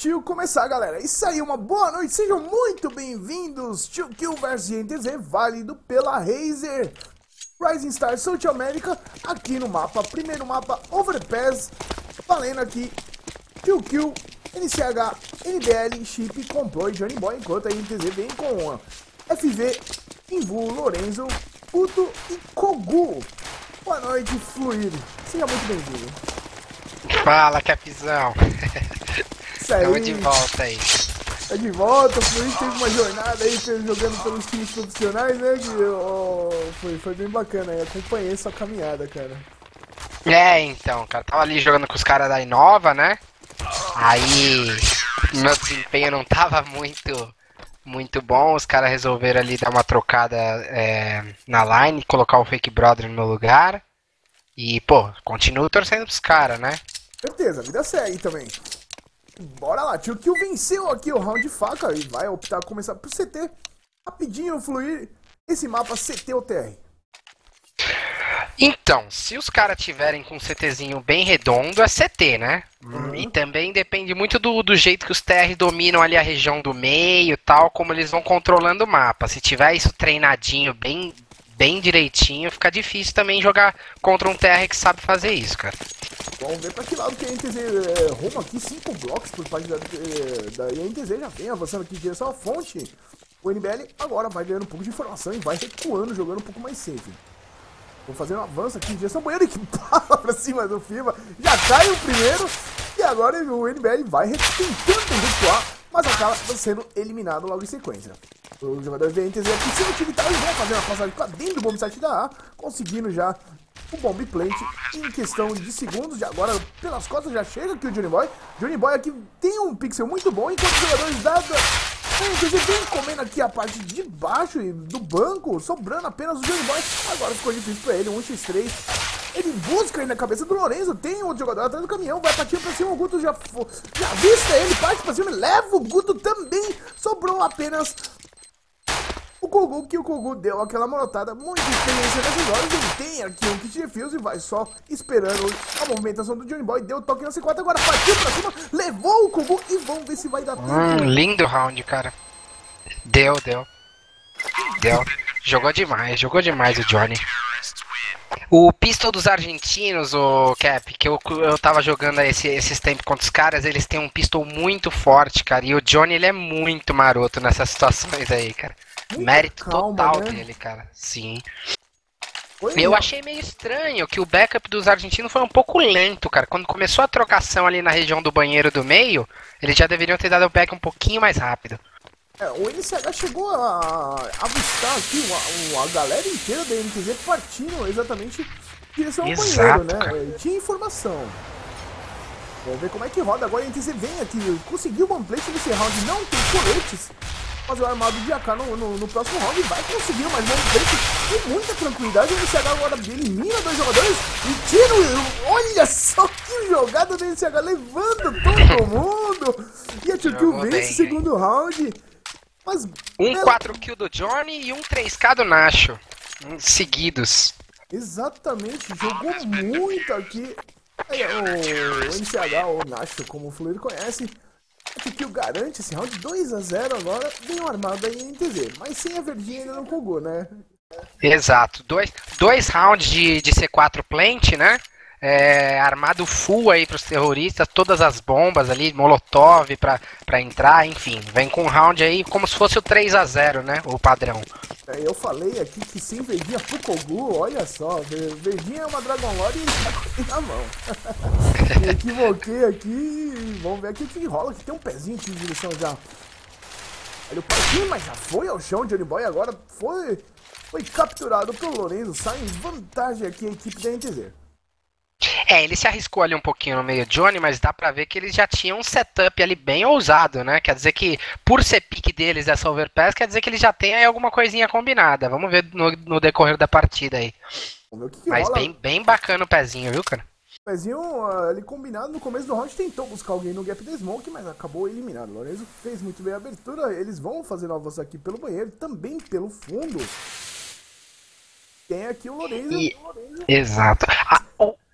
Partiu começar, galera. Isso aí, uma boa noite. Sejam muito bem-vindos. 2Kill vs INTZ, válido pela Razer Rising Stars South America, aqui no mapa. Primeiro mapa, Overpass. Valendo aqui 2Kill, NCH, NBL, Chip, Comploi, Johnny Boy. Enquanto a INTZ vem com FV, Imbu, Lorenzo, Puto e Kogu. Boa noite, Fluyr. Seja muito bem-vindo. Fala, capizão. Estamos de volta aí. Tá de volta, o Fluyr teve uma jornada aí jogando pelos times profissionais, né? Que, foi bem bacana aí, acompanhei sua caminhada, cara. É, então, cara, tava ali jogando com os caras da Innova, né? Aí meu desempenho não tava muito bom, os caras resolveram ali dar uma trocada na line, colocar o fake brother no meu lugar. E, pô, continuo torcendo pros caras, né? Certeza, a vida segue também. Bora lá, tio que venceu aqui o round de faca e vai optar começar pro CT. Rapidinho, Fluyr, esse mapa CT ou TR? Então, se os caras tiverem com um CTzinho bem redondo, é CT, né? E também depende muito do jeito que os TR dominam ali a região do meio e tal, como eles vão controlando o mapa. Se tiver isso treinadinho, bem direitinho, fica difícil também jogar contra um TR que sabe fazer isso, cara. Vamos ver pra que lado que a INTZ ruma aqui, 5 blocos por parte da INTZ, já vem avançando aqui em direção à fonte. O NBL agora vai ganhando um pouco de informação e vai recuando, jogando um pouco mais safe. Vou fazer um avanço aqui em direção ao banheiro, que bala pra cima do FIBA, já cai o primeiro, e agora o NBL vai tentando recuar, mas acaba sendo eliminado logo em sequência. Os jogadores da NTZ aqui sem atividade vão fazer uma passagem pra dentro do bomb site da A, conseguindo já o bomb plant em questão de segundos. E agora pelas costas já chega aqui o Johnny Boy. Johnny Boy aqui tem um pixel muito bom, enquanto os jogadores da NTZ vem comendo aqui a parte de baixo do banco, sobrando apenas o Johnny Boy. Agora ficou difícil pra ele, um x3. Ele busca aí na cabeça do Lorenzo, tem outro jogador atrás do caminhão, vai partir pra cima, o Guto já vista ele, parte pra cima, leva o Guto também, sobrou apenas o Kogu, que o Kogu deu aquela morotada, muita experiência nessas horas, ele tem aqui um kit de defuse e vai só esperando a movimentação do Johnny Boy, deu toque na C4, agora partiu pra cima, levou o Kogu e vamos ver se vai dar tempo. Lindo round, cara. Deu. Jogou demais o Johnny. O pistol dos argentinos, o qeP, que eu tava jogando esses tempos contra os caras, eles têm um pistol muito forte, cara, e o Johnny ele é muito maroto nessas situações aí, cara. Muito mérito calma, total né? Dele, cara. Sim. Eu achei meio estranho que o backup dos argentinos foi um pouco lento, cara. Quando começou a trocação ali na região do banheiro do meio, eles já deveriam ter dado o back um pouquinho mais rápido. É, o NCH chegou a avistar aqui a galera inteira da NTZ partindo exatamente em direção ao banheiro, né? Cara. Tinha informação. Vamos ver como é que roda agora. A NTZ vem aqui, conseguiu o one-plate nesse round, não tem coletes. Mas o armado de AK no próximo round vai conseguir mais um break com muita tranquilidade. O NCH agora elimina dois jogadores e tira o... Olha só que jogada do NCH, levando todo mundo. E a 2Kill vence o segundo round. Mas, um 4Kill do Johnny e um 3K do Nacho, seguidos. Exatamente, jogou muito aqui. Aí, o NCH, o Nacho, como o Fluyr conhece... que o garante esse round 2-0 agora, bem armado da INTZ, mas sem a verdinha ainda não cogou, né? Exato, dois rounds de C4 plant, né? Armado full aí pros terroristas, todas as bombas ali, molotov pra entrar, enfim, vem com um round aí como se fosse o 3-0, né? O padrão. Eu falei aqui que sem verdinha pro Kogu, olha só, verdinha é uma Dragon Lore e tá na mão. Me equivoquei aqui, vamos ver aqui o que rola, que tem um pezinho aqui em direção já. Olha o pezinho, mas já foi ao chão, Johnny Boy agora foi capturado pelo Lorenzo, sai em vantagem aqui a equipe da NTZ. É, ele se arriscou ali um pouquinho no meio, Johnny, mas dá pra ver que eles já tinham um setup ali bem ousado, né? Quer dizer que, por ser pique deles essa Overpass, quer dizer que eles já têm aí alguma coisinha combinada. Vamos ver no decorrer da partida aí. Que mas rola? Bem bacana o pezinho, viu, cara? O pezinho ali combinado no começo do round, tentou buscar alguém no gap da smoke, mas acabou eliminado. O Lorenzo fez muito bem a abertura, eles vão fazendo avanço aqui pelo banheiro, também pelo fundo. Tem aqui o Lorenzo. Exato.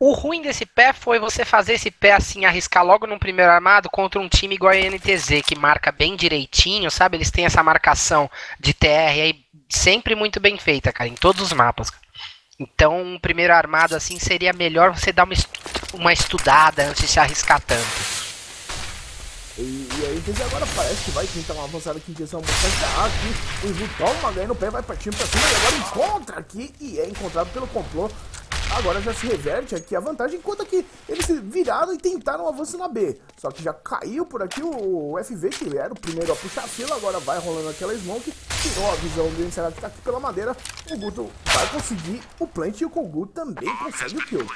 O ruim desse pé foi você fazer esse pé assim, arriscar logo no primeiro armado contra um time igual a INTZ, que marca bem direitinho, sabe? Eles têm essa marcação de TR aí sempre muito bem feita, cara, em todos os mapas. Então, um primeiro armado assim seria melhor você dar uma estudada antes de se arriscar tanto. E a INTZ agora parece que vai tentar uma avançada aqui em direção ao monstro. Aqui o Ivo toma uma ganha no pé, vai partindo pra cima e agora encontra aqui e é encontrado pelo Complô. Agora já se reverte aqui a vantagem, enquanto que eles viraram e tentaram um avanço na B. Só que já caiu por aqui o FV, que era o primeiro a puxar a fila. Agora vai rolando aquela smoke, tirou a visão do NCH que tá aqui pela madeira. O Guto vai conseguir o plant e o Kogu também consegue o kill.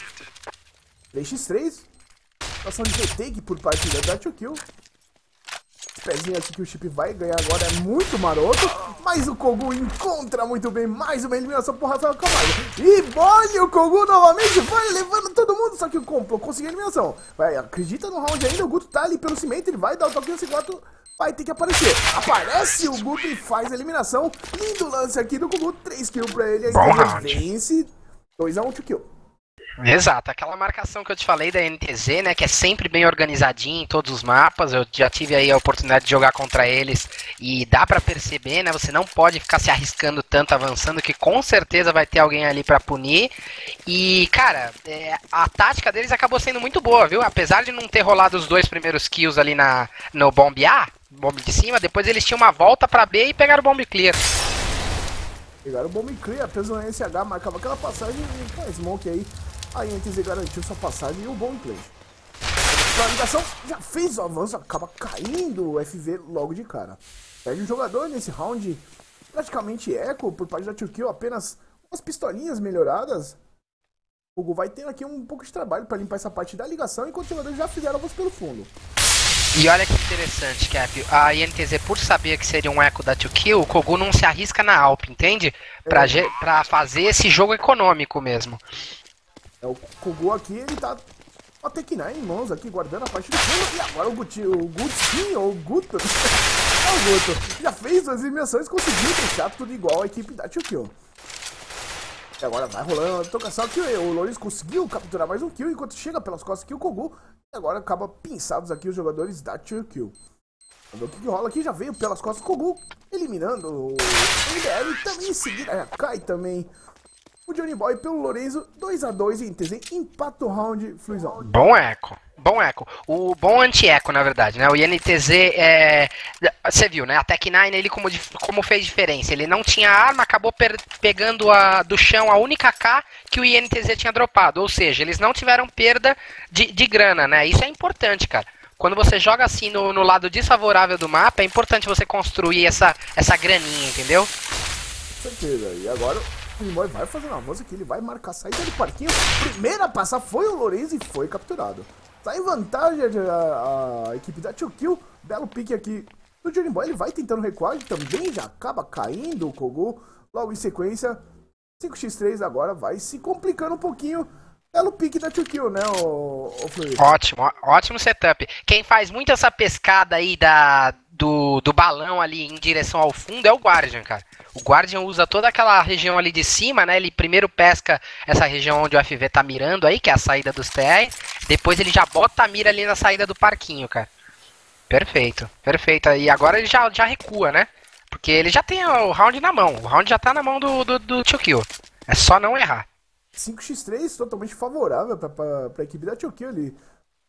3x3, situação de retake por parte da 2Kill. Pezinho aqui que o Chip vai ganhar agora é muito maroto, mas o Kogu encontra muito bem, mais uma eliminação por Rafael Camargo. E olha, o Kogu novamente vai levando todo mundo, só que o Complô conseguiu a eliminação. Vai, acredita no round ainda, o Guto tá ali pelo cimento, ele vai dar o toque no C4, vai ter que aparecer. Aparece o Guto e faz a eliminação, lindo lance aqui do Kogu, 3 kills pra ele, aí ele vence, 2x1, 2 kills. Exato, aquela marcação que eu te falei da NTZ, né, que é sempre bem organizadinha em todos os mapas. Eu já tive aí a oportunidade de jogar contra eles e dá pra perceber, né, você não pode ficar se arriscando tanto avançando, que com certeza vai ter alguém ali pra punir. E, cara, a tática deles acabou sendo muito boa, viu? Apesar de não ter rolado os 2 primeiros kills ali no bomb A, bomb de cima, depois eles tinham uma volta pra B e pegaram o bomb clear. Pegaram o bomb clear, fez um NCH, marcava aquela passagem e com a smoke aí. A INTZ garantiu sua passagem e o bom play. A ligação já fez o avanço, acaba caindo o FV logo de cara. Perde um jogador nesse round, praticamente eco por parte da 2Kill, apenas umas pistolinhas melhoradas. O Hugo vai tendo aqui um pouco de trabalho para limpar essa parte da ligação, enquanto os jogadores já fizeram avanço pelo fundo. E olha que interessante, Cap, a INTZ, por saber que seria um eco da 2Kill, o Kogu não se arrisca na AWP, entende? Pra fazer esse jogo econômico mesmo. É o Kogu aqui, ele tá até que em mãos aqui, guardando a parte do fundo. E agora o Guto é o Guto. Já fez 2 eliminações, conseguiu deixar tudo igual a equipe da 2Kill. E agora vai rolando a tocação aqui. O Lorenzo conseguiu capturar mais um kill, enquanto chega pelas costas aqui o Kogu. E agora acaba pinçados aqui os jogadores da 2Kill. Vamos ver o que rola aqui, já veio pelas costas o Kogu, eliminando o NBL e também em seguida já cai também o Johnny Boy pelo Lorenzo, 2x2 em INTZ, empata o round, Fluizão. Bom eco, bom eco. O bom anti-eco, na verdade, né? O INTZ, você viu, né? A Tech9, ele como fez diferença. Ele não tinha arma, acabou pegando do chão a única K que o INTZ tinha dropado. Ou seja, eles não tiveram perda de grana, né? Isso é importante, cara. Quando você joga assim no lado desfavorável do mapa, é importante você construir essa graninha, entendeu? Com certeza. E agora o Johnny Boy vai fazendo avanço aqui, ele vai marcar a saída do parquinho. Primeira a passar foi o Lorenzo e foi capturado. Sai em vantagem a equipe da 2Kill. Belo pique aqui do Johnny Boy, ele vai tentando recuar, ele também já acaba caindo o Kogu. Logo em sequência, 5x3 agora vai se complicando um pouquinho. Belo pique da 2Kill, né, o Fluyr? Ótimo, ótimo setup. Quem faz muito essa pescada aí do balão ali em direção ao fundo é o Guardian, cara. O Guardian usa toda aquela região ali de cima, né? Ele primeiro pesca essa região onde o FV tá mirando aí, que é a saída dos TR. Depois ele já bota a mira ali na saída do parquinho, cara. Perfeito, perfeito. E agora ele já recua, né? Porque ele já tem o round na mão. O round já tá na mão do 2Kill. É só não errar. 5x3 totalmente favorável pra equipe da 2Kill ali.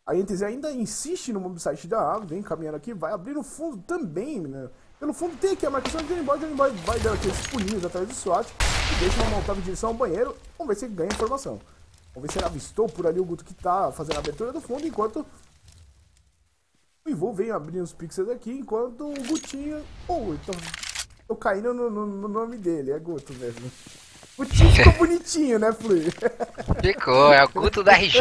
A INTZ ainda insiste no site da água, vem caminhando aqui, vai abrir no fundo também, né? Pelo fundo tem aqui a marcação de Johnny Boy vai dando aqueles pulinhos atrás do SWAT e deixa uma montada em direção ao banheiro. Vamos ver se ele ganha informação. Vamos ver se ele avistou por ali o Guto que tá fazendo a abertura do fundo, enquanto o Ivo vem abrindo os pixels aqui, enquanto o Gutinho... Oh, tô caindo no nome dele, é Guto mesmo. O time ficou bonitinho, né, Fluyr? Ficou, é o Guto da RJ.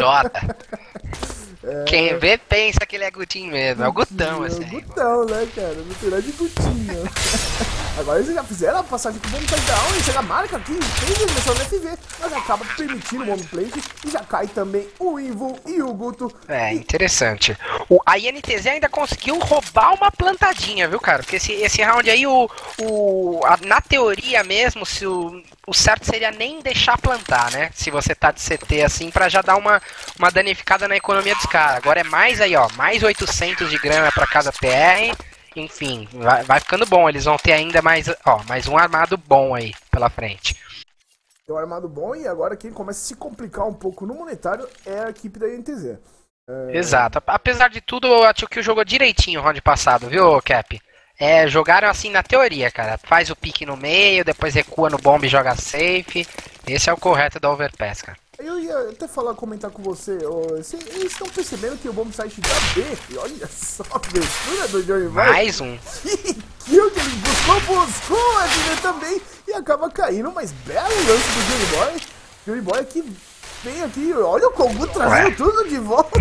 Quem vê pensa que ele é Gutinho mesmo, é o Gutão, assim. É o Gutão, né, cara? No final de Gutinho. Agora eles já fizeram a passagem com o Homeplay da onde chega a marca aqui, fez a dimensão do FV, mas acaba permitindo o Homeplay e já cai também o Ivo e o Guto. É, interessante. A INTZ ainda conseguiu roubar uma plantadinha, viu, cara? Porque esse round aí, na teoria mesmo, se o certo seria nem deixar plantar, né? Se você tá de CT assim, pra já dar uma danificada na economia dos caras. Agora é mais aí, ó, mais 800 de grana pra casa TR. Enfim, vai ficando bom. Eles vão ter ainda mais, ó, mais um armado bom aí pela frente. Tem um armado bom e agora quem começa a se complicar um pouco no monetário é a equipe da INTZ. Exato. Apesar de tudo, a 2Kill jogou direitinho o round passado, viu, qeP? É, jogaram assim na teoria, cara. Faz o pique no meio, depois recua no bomb e joga safe. Esse é o correto da Overpass, cara. Eu ia até falar, comentar com você, eles estão percebendo que o bomb site da B, olha só a abertura do Johnny Boy. Mais um. Que o que ele buscou a vida também e acaba caindo, mas belo lance do Johnny Boy. Johnny Boy que vem aqui, olha o Kogu trazendo tudo de volta.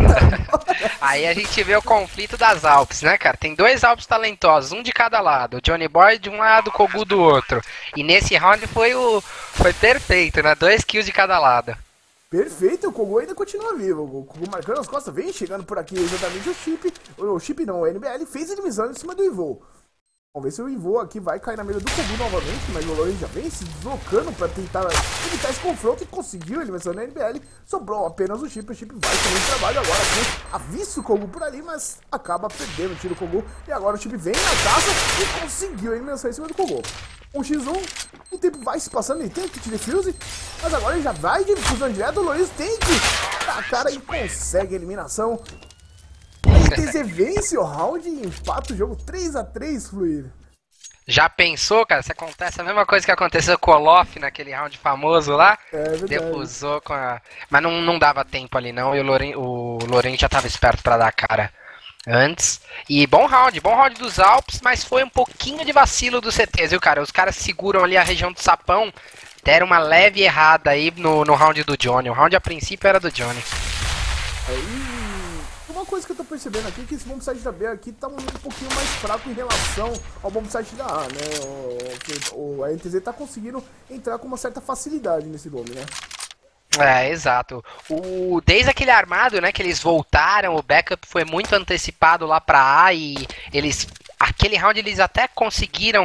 Aí a gente vê o conflito das Alpes, né, cara? Tem dois Alpes talentosos, um de cada lado. O Johnny Boy de um lado, o Kogu do outro. E nesse round foi perfeito, né? 2 kills de cada lado. Perfeito, o Kogu ainda continua vivo. O Kogu marcando as costas, vem chegando por aqui exatamente o Chip. O Chip não, o NBL fez a divisão em cima do Ivo. Vamos ver se o Ivo aqui vai cair na mira do Kogu novamente, mas o Lorenzo já vem se deslocando para tentar evitar esse confronto e conseguiu a divisão do NBL. Sobrou apenas o Chip. O Chip vai fazer o trabalho agora aqui. Avista o Kogu por ali, mas acaba perdendo o tiro do Kogu. E agora o Chip vem na casa e conseguiu a eliminação em cima do Kogu. 1x1, o tempo vai se passando, ele tem que te defuse, mas agora ele já vai de fusão direto, o Lourenço tem que tacar e consegue a eliminação. A INTZ vence o round e empata o jogo 3x3, Fluyr. Já pensou, cara? Se acontece a mesma coisa que aconteceu com o Olof naquele round famoso lá. É verdade. Defusou com a... Mas não dava tempo ali não, e o Lourenço já tava esperto pra dar a cara antes. E bom round dos Alpes, mas foi um pouquinho de vacilo do CT, viu, cara? Os caras seguram ali a região do sapão, deram uma leve errada aí no round do Johnny. O round a princípio era do Johnny. Aí, uma coisa que eu tô percebendo aqui é que esse bombsite da B aqui tá um pouquinho mais fraco em relação ao bombsite da A, né? A NTZ tá conseguindo entrar com uma certa facilidade nesse bomb, né? É, exato. Desde aquele armado, né, que eles voltaram, o backup foi muito antecipado lá pra A e eles... Aquele round eles até conseguiram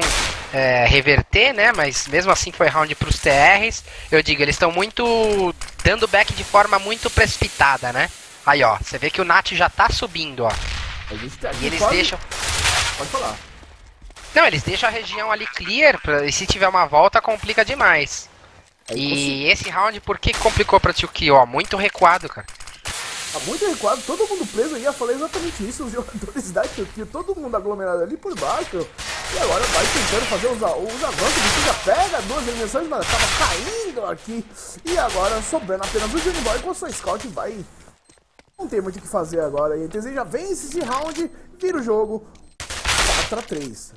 reverter, né, mas mesmo assim foi round pros TRs. Eu digo, eles estão muito... dando back de forma muito precipitada, né. Aí, ó, você vê que o Nath já tá subindo, ó. E eles deixam... Pode falar. Não, eles deixam a região ali clear e se tiver uma volta complica demais. E esse round, por que complicou pra 2Kill? Ó, muito recuado, cara. Tá muito recuado, todo mundo preso aí. Eu falei exatamente isso, os jogadores da 2Kill, todo mundo aglomerado ali por baixo. E agora vai tentando fazer os avanços, o já pega 2 eliminações, mas tava caindo aqui. E agora sobrando apenas o Johnny Boy com sua scout, vai... Não tem muito o que fazer agora. E a INTZ já vence esse round, vira o jogo, 4x3.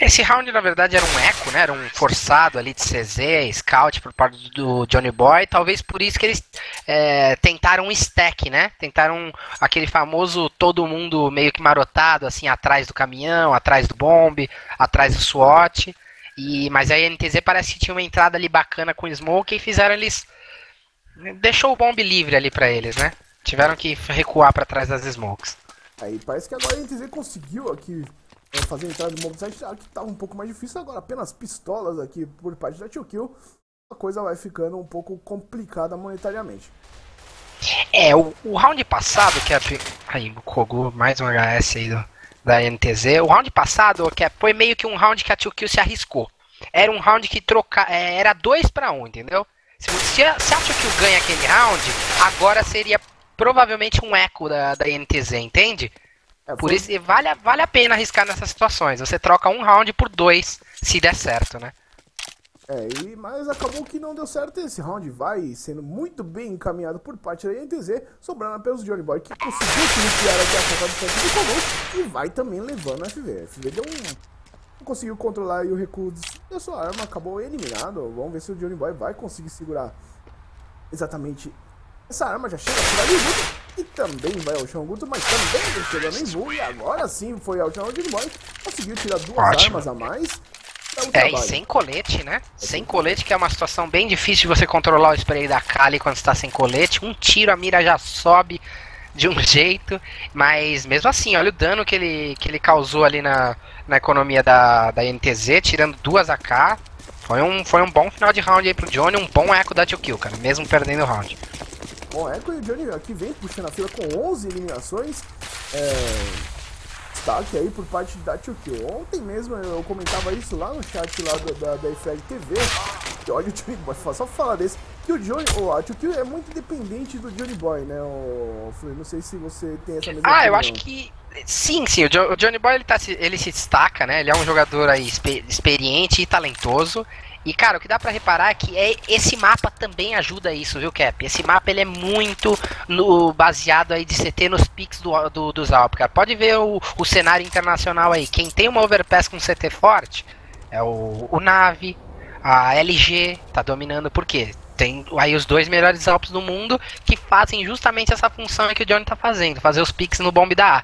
Esse round, na verdade, era um eco, né? Era um forçado ali de CZ, scout por parte do Johnny Boy. Talvez por isso que eles tentaram um stack, né? Tentaram aquele famoso todo mundo meio que marotado, assim, atrás do caminhão, atrás do bomb, atrás do SWAT. Mas aí a NTZ parece que tinha uma entrada ali bacana com o Smoke e fizeram eles... Deixou o bomb livre ali pra eles, né? Tiveram que recuar pra trás das Smokes. Aí parece que agora a NTZ conseguiu aqui... fazer a entrada do mobsite que tá um pouco mais difícil agora, apenas pistolas aqui por parte da 2Kill, a coisa vai ficando um pouco complicada monetariamente. É, o round passado, qeP, aí o Kogu, mais um HS aí da NTZ, o round passado, qeP, foi meio que um round que a 2Kill se arriscou, era um round que era 2 pra 1, entendeu? Se a 2Kill ganha aquele round, agora seria provavelmente um eco da NTZ, entende? Por isso vale a pena arriscar nessas situações. Você troca um round por 2, se der certo, né? Mas acabou que não deu certo. Esse round vai sendo muito bem encaminhado por parte da INTZ, sobrando apenas o Johnny Boy, que conseguiu iniciar aqui a sacada do centro do Kogu, e vai também levando a FV. A FV não conseguiu controlar aí o recuo da sua arma, acabou eliminado. Vamos ver se o Johnny Boy vai conseguir segurar exatamente Essa arma já chega por ali, Guto, e também vai ao chão, Guto, mas também não chega nem voo, e agora sim foi ao chão, o Johnny Boy conseguiu tirar duas armas a mais. É, e sem colete, né? Sem colete, que é uma situação bem difícil de você controlar o spray da Kali quando está sem colete. Um tiro, a mira já sobe de um jeito, mas mesmo assim, olha o dano que ele causou ali na economia da NTZ, tirando duas AK. Foi um bom final de round aí pro Johnny, um bom eco da 2Kill, cara, mesmo perdendo o round. Bom eco, e o Johnny aqui vem puxando a fila com 11 eliminações. Destaque aí por parte da 2Kill. Ontem mesmo eu comentava isso lá no chat lá da FLTV. Que olha o Johnny Boy, só falar desse. Que o Johnny, a 2Kill é muito dependente do Johnny Boy, né? Não sei se você tem essa mesma opinião. Eu acho que sim. O Johnny Boy ele se destaca, né? Ele é um jogador aí experiente e talentoso. E cara, o que dá pra reparar é que esse mapa também ajuda isso, viu, qeP? Esse mapa ele é muito baseado aí de CT nos picks dos Alpes, cara. Pode ver o cenário internacional aí. Quem tem uma Overpass com CT forte é o Nave, a LG tá dominando. Por quê? Tem aí os dois melhores Alpes do mundo que fazem justamente essa função que o Johnny tá fazendo. Fazer os picks no bomb da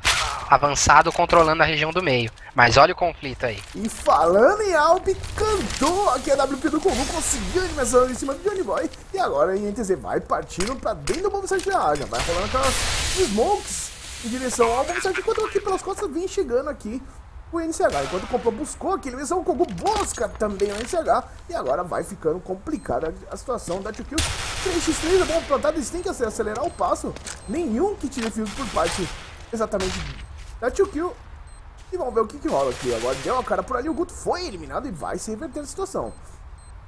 A. Avançado, controlando a região do meio. Mas olha o conflito aí. E falando em Alp, cantou aqui a WP do Kogu, conseguiu a animação em cima do Johnny Boy. E agora a INTZ vai partindo pra dentro do bombsite da área. Vai rolando aquelas smokes em direção ao bombsite, enquanto aqui pelas costas vem chegando aqui o NCH. Enquanto o Comploi buscou aquele mesmo, o Kogu busca também o NCH. E agora vai ficando complicada a situação da 2Kill. 3x3, a bomba plantada, eles têm que acelerar o passo. Nenhum kit de field por parte exatamente da 2Kill. E vamos ver o que rola aqui. Agora deu a cara por ali, o Guto foi eliminado e vai se reverter a situação.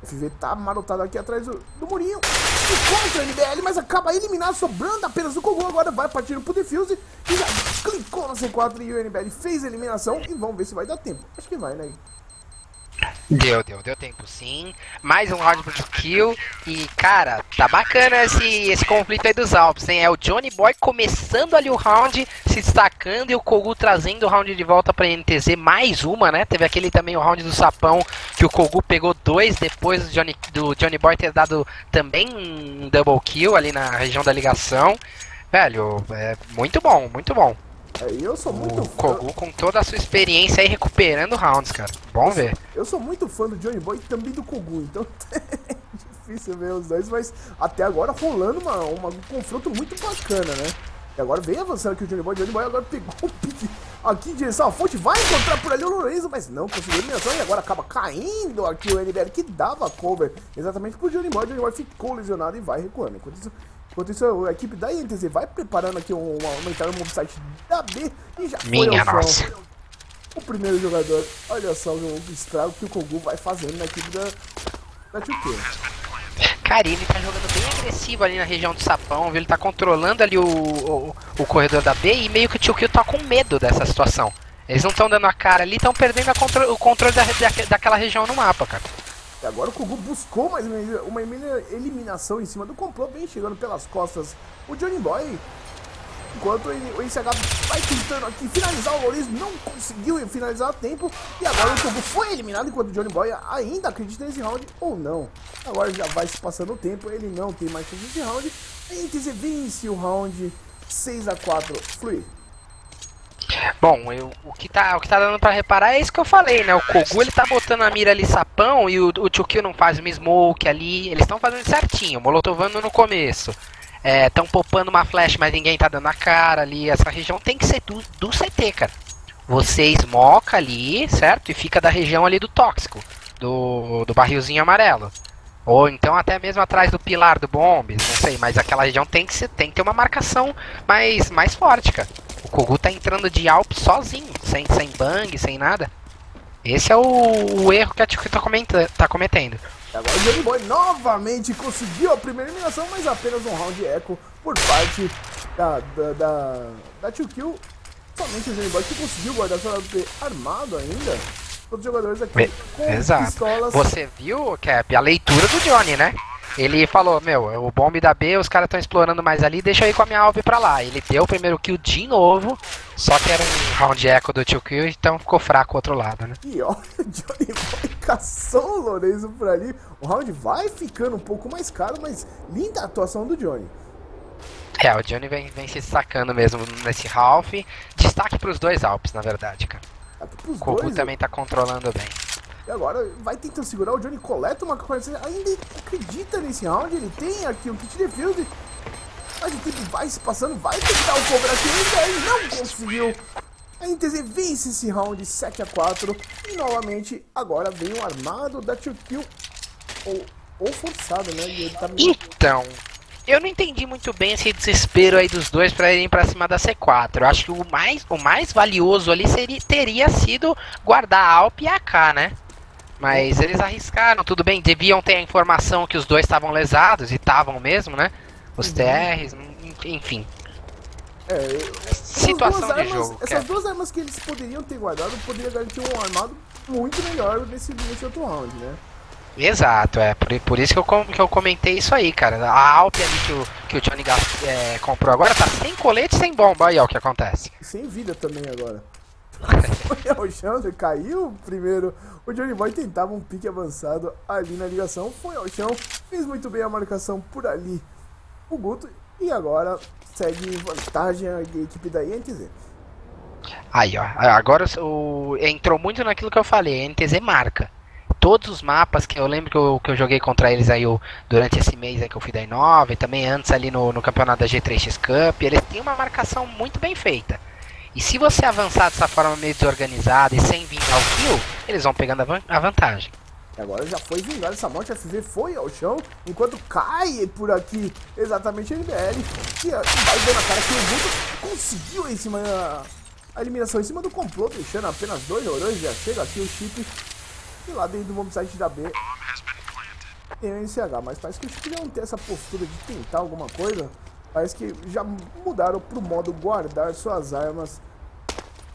O FV tá marotado aqui atrás do murinho. Encontra o NBL, mas acaba eliminado, sobrando apenas o Kogu. Agora vai partindo pro defuse, que já clicou na C4 e o NBL fez a eliminação. E vamos ver se vai dar tempo. Acho que vai, né? Deu tempo sim. Mais um round pro 2Kill. E cara, tá bacana esse conflito aí dos Alpes, hein? É o Johnny Boy começando ali o round, se destacando, e o Kogu trazendo o round de volta pra NTZ. Mais uma, né? Teve aquele também o round do sapão, que o Kogu pegou dois depois do Johnny Boy ter dado também um double kill ali na região da ligação. Velho, é muito bom, muito bom. Eu sou muito fã. Kogu, com toda a sua experiência aí, recuperando rounds, cara. Bom ver. Eu sou muito fã do Johnny Boy e também do Kogu, então é difícil ver os dois, mas até agora rolando um confronto muito bacana, né? E agora vem avançando aqui o Johnny Boy. O Johnny Boy agora pegou o pique aqui em direção à fonte, vai encontrar por ali o Lorenzo, mas não conseguiu eliminação e agora acaba caindo aqui o NBL, que dava cover exatamente pro Johnny Boy. O Johnny Boy ficou lesionado e vai recuando. Enquanto isso, a equipe da INTZ vai preparando aqui um website da B e já foi o primeiro jogador. Olha só o estrago que o Kogu vai fazendo na equipe da 2Kill. Cara, ele tá jogando bem agressivo ali na região do sapão, viu? Ele tá controlando ali o corredor da B e meio que o 2Kill tá com medo dessa situação. Eles não estão dando a cara ali, estão perdendo o controle daquela região no mapa, cara. Agora o Kogu buscou mais uma eliminação em cima do complô, bem chegando pelas costas o Johnny Boy. Enquanto o NCH vai tentando aqui finalizar, o Lourenço não conseguiu finalizar a tempo. E agora o Kogu foi eliminado, enquanto o Johnny Boy ainda acredita nesse round ou não. Agora já vai se passando o tempo, ele não tem mais chance de round. A NTZ vence o round 6x4, Fluyr. Bom, o que tá dando pra reparar é isso que eu falei, né? O Kogu, ele tá botando a mira ali sapão e o 2Kill não faz uma smoke ali. Eles estão fazendo certinho, molotovando no começo. Estão poupando uma flash, mas ninguém tá dando a cara ali. Essa região tem que ser do CT, cara. Você esmoca ali, certo? E fica da região ali do tóxico, do barrilzinho amarelo. Ou então até mesmo atrás do pilar do bombes, não sei. Mas aquela região tem que ter uma marcação mais forte, cara. O Kogu tá entrando de Alp sozinho, sem bang, sem nada. Esse é o erro que a 2Kill tá cometendo. Agora o Johnny Boy novamente conseguiu a primeira eliminação, mas apenas um round de eco por parte da 2Kill. Somente o Johnny Boy que conseguiu guardar seu AWP armado ainda. Todos os jogadores aqui com pistolas. Você viu, qeP, a leitura do Johnny, né? Ele falou, meu, o bomb da B, os caras estão explorando mais ali, deixa eu ir com a minha AWP pra lá. Ele deu o primeiro kill de novo, só que era um round eco do 2Kill, então ficou fraco o outro lado, né? E olha, o Johnny Boy caçou o Lorenzo por ali. O round vai ficando um pouco mais caro, mas linda a atuação do Johnny. É, o Johnny vem se sacando mesmo nesse half. Destaque pros dois Alpes, na verdade, cara. O Kogu também tá controlando bem. E agora vai tentando segurar, o Johnny coleta uma capacidade, ainda acredita nesse round, ele tem aqui um kit defuse. Mas o tempo vai se passando, vai tentar o cobrar aqui, ainda ele não conseguiu. A NTZ vence esse round 7-4 e novamente agora vem o armado da 2Kill. Ou forçado, né? E ele tá meio... Então, eu não entendi muito bem esse desespero aí dos dois pra irem pra cima da C4. Eu acho que o mais valioso ali teria sido guardar a Alp e a AK, né? Mas eles arriscaram, tudo bem, deviam ter a informação que os dois estavam lesados, e estavam mesmo, né? Os TRs, enfim. Situação de jogo. Essas duas armas que eles poderiam ter guardado, poderia garantir um armado muito melhor nesse outro round, né? Exato, é por isso que eu comentei isso aí, cara. A Alp ali que o Johnny comprou agora tá sem colete, sem bomba, aí ó, o que acontece. Sem vida também agora. O chão caiu primeiro. O Johnny Boy tentava um pique avançado ali na ligação, foi ao chão, fez muito bem a marcação por ali o Guto, e agora segue vantagem a equipe da INTZ. Aí ó, agora entrou muito naquilo que eu falei, a INTZ marca. Todos os mapas que eu lembro que eu joguei contra eles aí durante esse mês aí que eu fui da Innova, e também antes ali no campeonato da G3X Cup, eles têm uma marcação muito bem feita. E se você avançar dessa forma meio desorganizada e sem vingar o kill, eles vão pegando a vantagem. Agora já foi vingar essa morte, a FV foi ao chão, enquanto cai por aqui exatamente a NBL. E vai dando a cara que o Guto conseguiu em cima a eliminação em cima do complô, deixando apenas dois horões. Já chega aqui o Chip, e lá dentro do bombsite da B tem o NCH, mas parece que o Chip não tem essa postura de tentar alguma coisa. Parece que já mudaram pro modo guardar suas armas.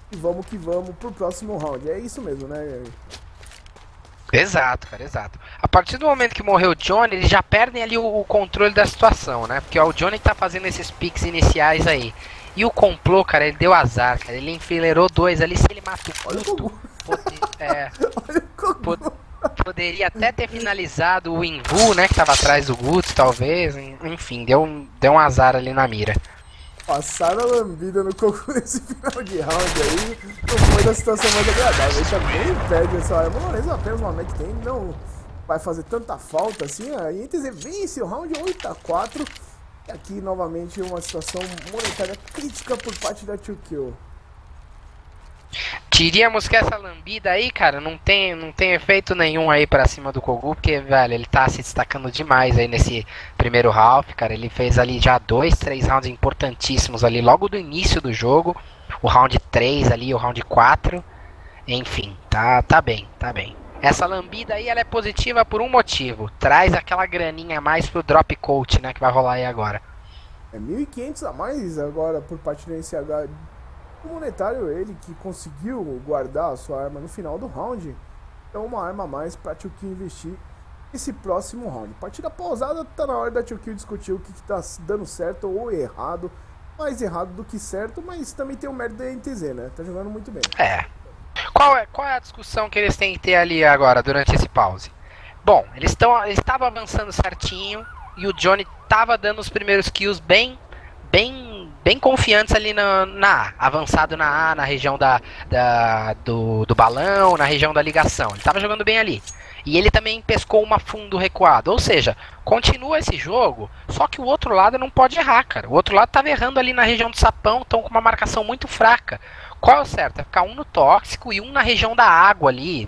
E vamos que vamos pro próximo round. É isso mesmo, né? Exato, cara, exato. A partir do momento que morreu o Johnny, eles já perdem ali o controle da situação, né? Porque ó, o Johnny tá fazendo esses piques iniciais aí. E o complô, cara, ele deu azar, cara. Ele enfileirou dois ali, se ele matou tudo. Poderia até ter finalizado o Imbu, né, que tava atrás do Guto, talvez, enfim, deu um azar ali na mira. Passaram a lambida no Kogu nesse final de round aí, não foi da situação mais agradável, ele também perde essa arma, o Lorenzo apenas uma mec tem, não vai fazer tanta falta assim, a INTZ vence o round 8-4, e aqui novamente uma situação monetária crítica por parte da 2Kill. Diríamos que essa lambida aí, cara, não tem efeito nenhum aí pra cima do Kogu, porque, velho, ele tá se destacando demais aí nesse primeiro half, cara. Ele fez ali já 2, 3 rounds importantíssimos ali, logo do início do jogo. O round 3 ali, o round 4. Enfim, tá bem, tá bem. Essa lambida aí, ela é positiva por um motivo. Traz aquela graninha a mais pro drop coach, né, que vai rolar aí agora. É 1.500 a mais agora por parte do NCH. O monetário, ele que conseguiu guardar a sua arma no final do round, então uma arma a mais para 2Kill investir esse próximo round. Partida pausada, tá na hora da 2Kill discutir o que tá dando certo ou errado, mais errado do que certo, mas também tem o mérito da NTZ, né? Tá jogando muito bem. É. Qual é a discussão que eles têm que ter ali agora, durante esse pause? Bom, eles estavam avançando certinho e o Johnny tava dando os primeiros kills bem confiantes ali na A, avançado na A, na região do balão, na região da ligação. Ele estava jogando bem ali. E ele também pescou uma fundo recuado. Ou seja, continua esse jogo, só que o outro lado não pode errar, cara. O outro lado estava errando ali na região do sapão, estão com uma marcação muito fraca. Qual é o certo? É ficar um no tóxico e um na região da água ali,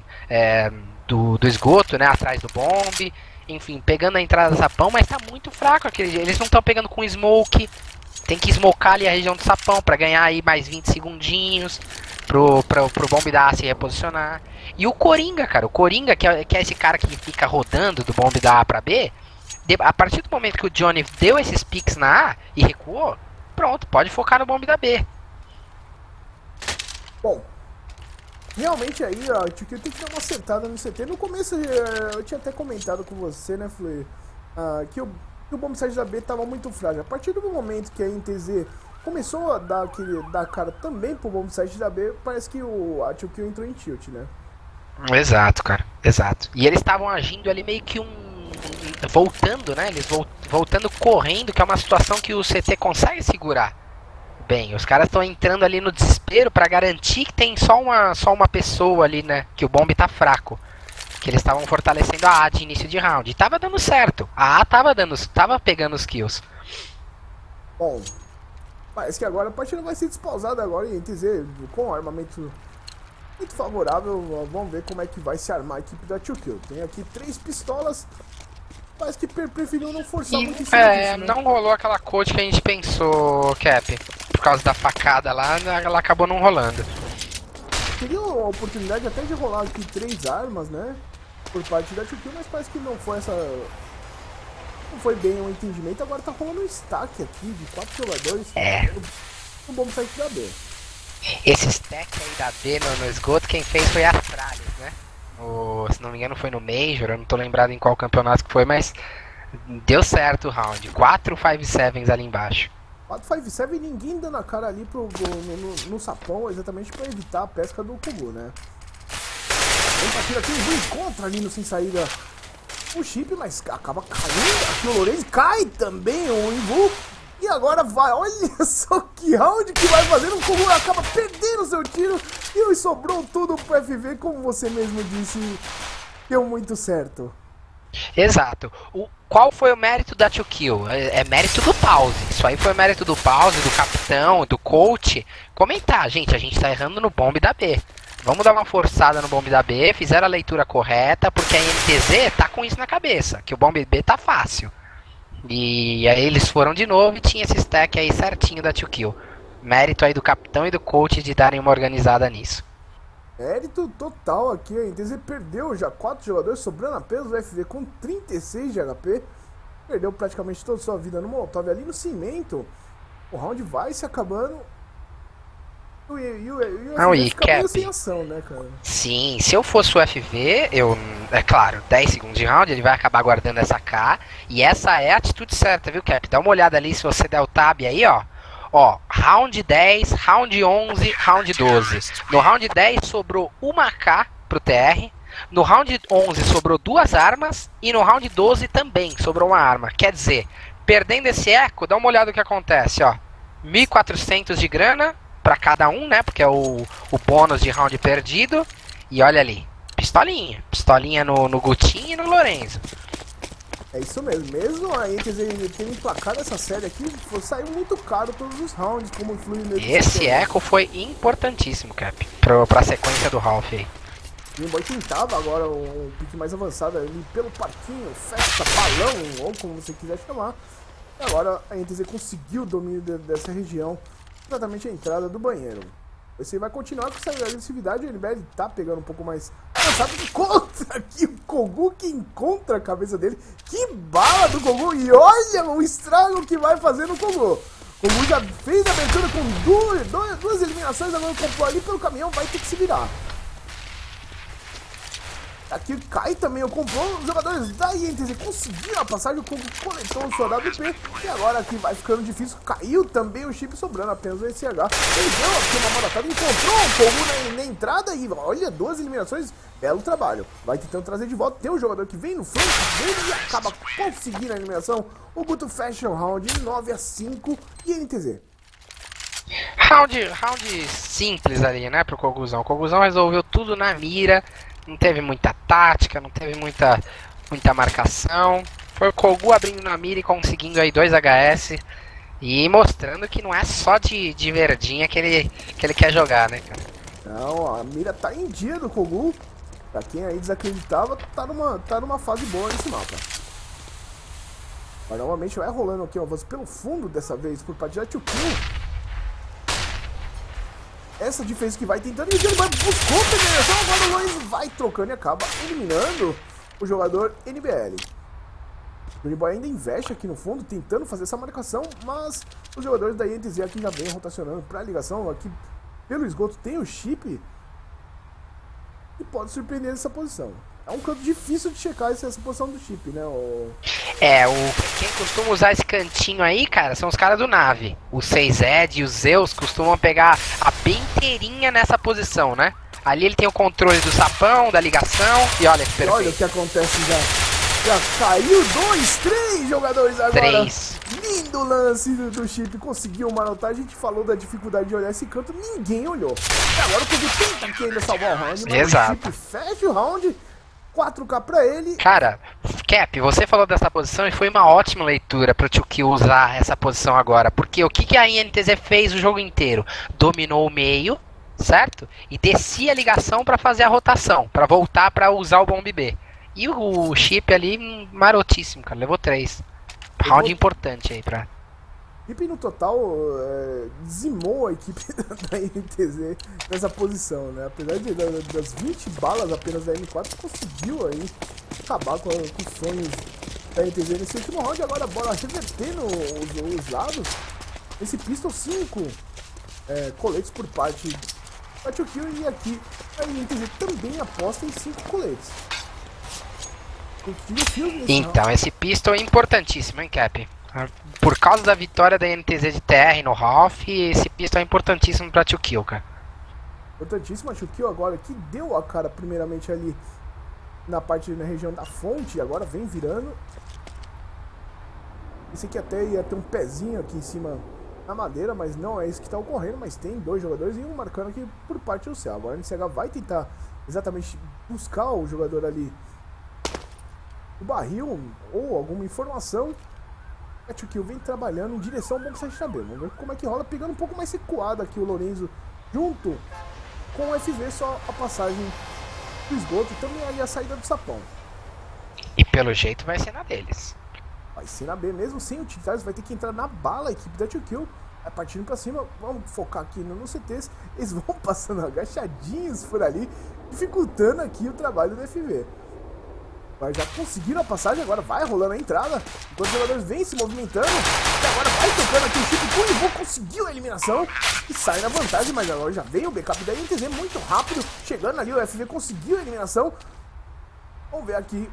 do esgoto, né, atrás do bombe. Enfim, pegando a entrada do sapão, mas está muito fraco aquele dia. Eles não estão pegando com smoke. Tem que smocar ali a região do sapão para ganhar aí mais 20 segundinhos pro bombe da A se reposicionar. E o Coringa, cara, o Coringa, que é esse cara que fica rodando do bombe da A para B, a partir do momento que o Johnny deu esses picks na A e recuou, pronto, pode focar no bombe da B. Bom, realmente aí, ó, eu tenho que dar uma acertada no CT. No começo eu tinha até comentado com você, né, Fluyr, que o bombsite da B estava muito frágil. A partir do momento que a NTZ começou a dar cara também pro bombsite da B, parece que a 2Kill entrou em tilt, né? Exato, cara, exato. E eles estavam agindo ali meio que um voltando, né? Eles voltando correndo, que é uma situação que o CT consegue segurar bem. Os caras estão entrando ali no desespero para garantir que tem só uma pessoa ali, né? Que o bombe tá fraco. Que eles estavam fortalecendo a A de início de round. E tava dando certo. A A tava pegando os kills. Bom, parece que agora a partida vai ser despausada agora em NTZ com armamento muito favorável. Vamos ver como é que vai se armar a equipe da 2Kill. Tem aqui 3 pistolas. Parece que preferiu não forçar muito isso. É, né? Não rolou aquela coach que a gente pensou, qeP. Por causa da facada lá, ela acabou não rolando. Teria a oportunidade até de rolar aqui 3 armas, né? Por parte da 2Kill, mas parece que não foi essa... Não foi bem o entendimento. Agora tá rolando um stack aqui de 4 jogadores. É. Um bom site da B. Esse stack aí da B no esgoto, quem fez foi a Fralhas, né? Se não me engano foi no Major, eu não tô lembrado em qual campeonato que foi, mas deu certo o round. 4 5-7s ali embaixo. 4 5-7, ninguém dando a cara ali no sapão, exatamente pra evitar a pesca do Kogu, né? Vamos partir aqui, um encontra ali no sem saída o Chip, mas acaba caindo. Aqui o Lorenzo cai também, o Imbu. E agora vai, olha só que round que vai fazer. O Kogu acaba perdendo seu tiro e sobrou tudo pro FV, como você mesmo disse, deu muito certo. Exato. Qual foi o mérito da 2Kill? É mérito do pause. Isso aí foi mérito do pause, do capitão, do coach. Comentar, gente, a gente tá errando no bombe da B. Vamos dar uma forçada no bombe da B, fizeram a leitura correta, porque a NTZ tá com isso na cabeça, que o bombe B tá fácil. E aí eles foram de novo e tinha esse stack aí certinho da 2Kill. Mérito aí do capitão e do coach de darem uma organizada nisso. Mérito total aqui, a NTZ perdeu já 4 jogadores, sobrando apenas o FV com 36 de HP. Perdeu praticamente toda a sua vida no Molotov ali no cimento. O round vai se acabando. E o qeP sem ação, né, cara? Sim, se eu fosse o FV, é claro, 10 segundos de round, ele vai acabar guardando essa K. E essa é a atitude certa, viu, qeP? Dá uma olhada ali, se você der o tab aí, ó. Ó, round 10, round 11, round 12. No round 10 sobrou uma K pro TR. No round 11 sobrou 2 armas. E no round 12 também sobrou uma arma. Quer dizer, perdendo esse eco, dá uma olhada no que acontece, ó. 1.400 de grana pra cada um, né? Porque é o bônus de round perdido. E olha ali, pistolinha. Pistolinha no Gutinho e no Lorenzo. É isso mesmo, mesmo a NTZ ter emplacado essa série aqui, saiu muito caro todos os rounds, como o Fluyr mesmo. Esse eco foi importantíssimo, qeP, pra sequência do Ralph aí. O Boy tentava agora um pique mais avançado ali pelo parquinho, festa, balão, ou como você quiser chamar. E agora a NTZ conseguiu o domínio dessa região, exatamente a entrada do banheiro. Você vai continuar com essa agressividade, o NBL tá pegando um pouco mais avançado, encontra aqui o Kogu, que encontra a cabeça dele, que bala do Kogu, e olha o estrago que vai fazer no Kogu. O Kogu já fez a abertura com duas eliminações, agora comprou ali pelo caminhão, vai ter que se virar. Aqui cai também o Comploi, os jogadores da INTZ conseguiram a passagem, o Kogu coletou o seu WP, e agora aqui vai ficando difícil, caiu também o Chip, sobrando apenas o NCH. Ele deu aqui uma malatada, encontrou o Kogu na entrada e olha, 2 eliminações, belo trabalho. Vai tentando trazer de volta, tem um jogador que vem no flanco dele e acaba conseguindo a eliminação. O Guto fecha o round 9-5 e INTZ. Round simples ali, né, pro Koguzão. O Koguzão resolveu tudo na mira. Não teve muita tática, não teve muita marcação. Foi o Kogu abrindo na mira e conseguindo aí 2 HS. E mostrando que não é só de verdinha que ele quer jogar, né, cara? Não, a mira tá em dia do Kogu. Pra quem aí desacreditava, tá numa fase boa nesse mapa. Mas normalmente vai rolando aqui, ó, avanço pelo fundo dessa vez, por parte da 2Kill. Essa defesa que vai tentando, e o Johnny Boy buscou a eliminação, agora o Lorenzo vai trocando e acaba eliminando o jogador NBL. O Johnny Boy ainda investe aqui no fundo, tentando fazer essa marcação, mas os jogadores da INTZ aqui já vem rotacionando para a ligação. Aqui pelo esgoto tem o Chip e pode surpreender essa posição. É um canto difícil de checar essa posição do Chip, né? Quem costuma usar esse cantinho aí, cara, são os caras do Nave. O 6ED e o Zeus costumam pegar a B inteirinha nessa posição, né? Ali ele tem o controle do sapão, da ligação, e olha que perfeito. Olha o que acontece já. Já caiu 2, 3 jogadores agora. 3. Lindo lance do Chip, conseguiu manotar. A gente falou da dificuldade de olhar esse canto, ninguém olhou. E agora o Kogu tenta aqui ainda salvar o round, mas exato. O Chip fecha o round. 4K pra ele. Cara, qeP, você falou dessa posição e foi uma ótima leitura pro 2Kill usar essa posição agora. Porque o que a INTZ fez o jogo inteiro? Dominou o meio, certo? E descia a ligação pra fazer a rotação, pra voltar pra usar o bomb B. E o Chip ali, marotíssimo, cara, levou 3. Round importante aí pra... Chip no total dizimou a equipe da INTZ nessa posição, né? Apesar das 20 balas apenas da M4, conseguiu aí acabar com os sonhos da INTZ nesse último round. Agora a bola revertendo os lados. Esse pistol 5 coletes por parte da 2Kill, e aqui a INTZ também aposta em 5 coletes. Então, esse pistol é importantíssimo, hein, qeP? Por causa da vitória da NTZ de TR no half, esse pistol é importantíssimo pra 2Kill, cara. Importantíssimo a 2Kill agora, que deu a cara primeiramente ali na região da fonte, agora vem virando. Esse aqui até ia ter um pezinho aqui em cima na madeira, mas não é isso que tá ocorrendo, mas tem 2 jogadores e um marcando aqui por parte do céu. Agora a NCH vai tentar exatamente buscar o jogador ali no barril ou alguma informação. 2Kill vem trabalhando em direção ao bombsite da B. Vamos ver como é que rola, pegando um pouco mais recuado aqui o Lorenzo junto com o FV, só a passagem do esgoto e também ali a saída do sapão. E pelo jeito vai ser na deles. Vai ser na B mesmo, sem utilitários, vai ter que entrar na bala a equipe da 2Kill. Vai partindo pra cima, vamos focar aqui no CTs, eles vão passando agachadinhos por ali, dificultando aqui o trabalho do FV. Mas já conseguiram a passagem, agora vai rolando a entrada, enquanto os jogadores vêm se movimentando, e agora vai tocando aqui o Chip, o Ivo conseguiu a eliminação, e sai na vantagem, mas agora já vem o backup da INTZ muito rápido, chegando ali, o FV conseguiu a eliminação. Vamos ver aqui,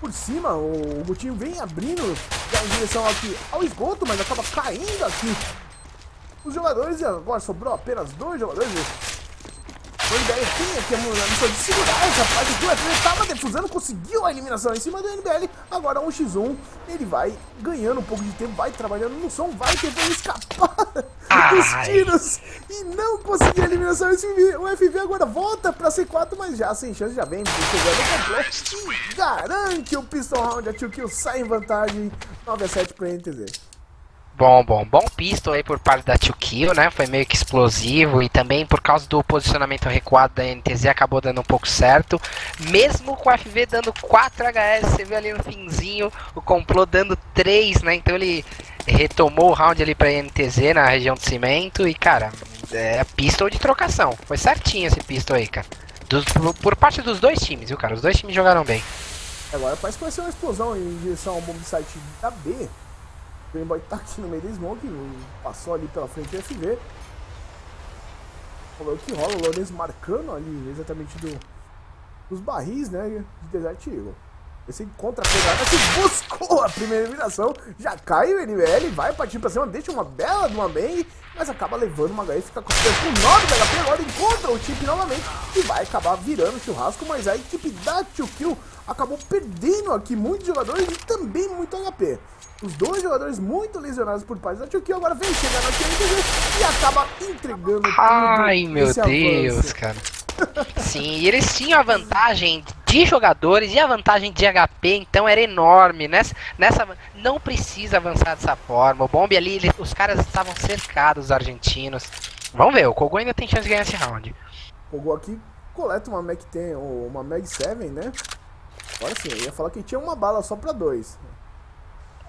por cima, o Gutinho vem abrindo já em direção aqui ao esgoto, mas acaba caindo aqui os jogadores, e agora sobrou apenas 2 jogadores. Ideia tinha aqui a missão de segurar essa parte que o FV estava defusando, conseguiu a eliminação em cima do NBL, agora 1x1, ele vai ganhando um pouco de tempo, vai trabalhando no som, vai tentando escapar dos tiros e não conseguir a eliminação. O FV agora volta para C4, mas já sem chance, já vem chegando completo e garante o pistol round, a 2Kill sai em vantagem, 9x7 para a NTZ. Bom pistol aí por parte da 2Kill, né? Foi meio que explosivo e também por causa do posicionamento recuado da NTZ acabou dando um pouco certo. Mesmo com o FV dando 4 HS, você viu ali no finzinho o Complô dando 3, né? Então ele retomou o round ali pra NTZ na região de cimento e, cara, é pistol de trocação. Foi certinho esse pistol aí, cara. Por parte dos 2 times, viu, cara? Os 2 times jogaram bem. Agora parece que vai ser uma explosão em direção ao bomb site da B. O Game Boy tá aqui no meio da smoke, passou ali pela frente do FV. Olha o que rola, o Lorenzo marcando ali exatamente dos barris, né, de Desert Eagle. Esse contra-pegada que buscou a primeira eliminação, já cai o NBL, vai partir pra cima, deixa uma bela de uma bang, mas acaba levando uma HE, fica com 9 da HP, agora encontra o Chip novamente e vai acabar virando o churrasco, mas a equipe da 2Kill acabou perdendo aqui muitos jogadores e também muito HP. Os 2 jogadores muito lesionados por parte da 2Kill, agora vem chegando aqui e acaba entregando tudo. Ai, meu Deus, cara. Sim, e eles tinham a vantagem de jogadores e a vantagem de HP, então era enorme. Não precisa avançar dessa forma. O bombe ali, os caras estavam cercados, os argentinos. Vamos ver, o Kogu ainda tem chance de ganhar esse round. O Kogu aqui coleta uma Mag-10, uma Mag-7, né? Agora sim, eu ia falar que tinha uma bala só pra 2.